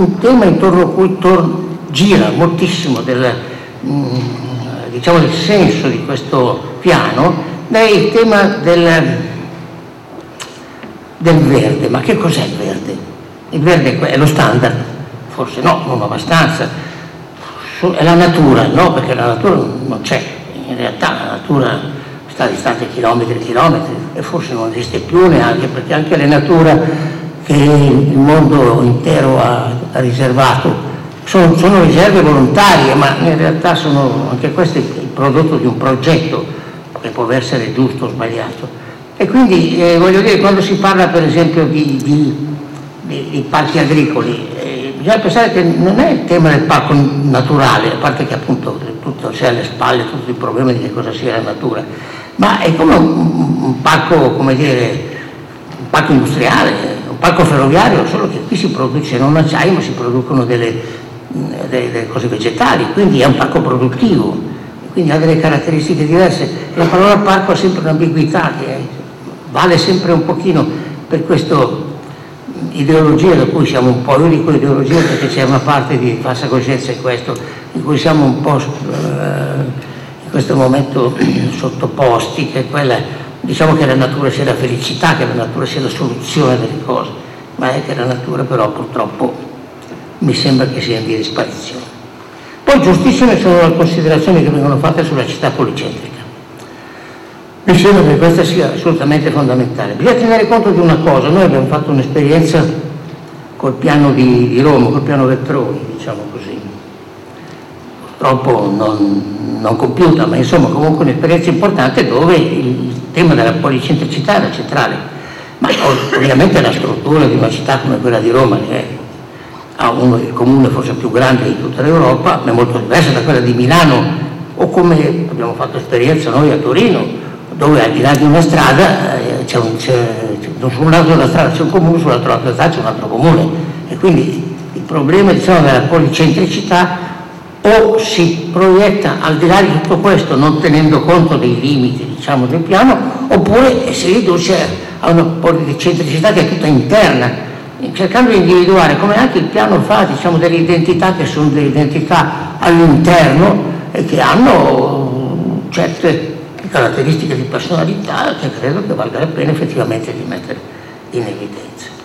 un tema intorno a cui gira moltissimo il senso di questo piano, è il tema del verde. Ma che cos'è il verde? Il verde è lo standard? Forse no, non abbastanza. È la natura, no? Perché la natura non c'è. In realtà la natura sta distante chilometri e chilometri e forse non esiste più neanche, perché anche la natura che il mondo intero ha riservato sono riserve volontarie, ma in realtà sono anche queste il prodotto di un progetto che può essere giusto o sbagliato. E quindi quando si parla per esempio di parchi agricoli, bisogna pensare che non è il tema del parco naturale, a parte che appunto tutto c'è alle spalle, tutto il problema di che cosa sia la natura, ma è come un parco, un parco industriale, un parco ferroviario, solo che qui si produce non acciaio ma si producono delle cose vegetali, quindi è un parco produttivo. Quindi ha delle caratteristiche diverse. La parola parco ha sempre un'ambiguità che vale sempre un pochino per questa ideologia da cui siamo un po', io dico ideologia perché c'è una parte di falsa coscienza in questo, in cui siamo un po' in questo momento sottoposti, che è quella, diciamo che la natura sia la felicità, che la natura sia la soluzione delle cose, ma è che la natura però purtroppo mi sembra che sia in via di sparizione. Poi giustissime sono le considerazioni che vengono fatte sulla città policentrica. Mi sembra che questa sia assolutamente fondamentale. Bisogna tenere conto di una cosa: noi abbiamo fatto un'esperienza col piano di Roma, col piano Veltroni, diciamo così, purtroppo non compiuta, ma insomma comunque un'esperienza importante dove il tema della policentricità era centrale. Ma ovviamente la struttura di una città come quella di Roma, che è il comune forse più grande di tutta l'Europa, ma è molto diversa da quella di Milano, o come abbiamo fatto esperienza noi a Torino, dove al di là di una strada su un lato della strada c'è un comune, sull'altro lato della strada c'è un altro comune. E quindi il problema, diciamo, della policentricità, o si proietta al di là di tutto questo non tenendo conto dei limiti, diciamo, del piano, oppure si riduce a una policentricità che è tutta interna, cercando di individuare, come anche il piano fa, diciamo, delle identità che sono delle identità all'interno e che hanno certe caratteristiche di personalità che credo che valga la pena effettivamente di mettere in evidenza.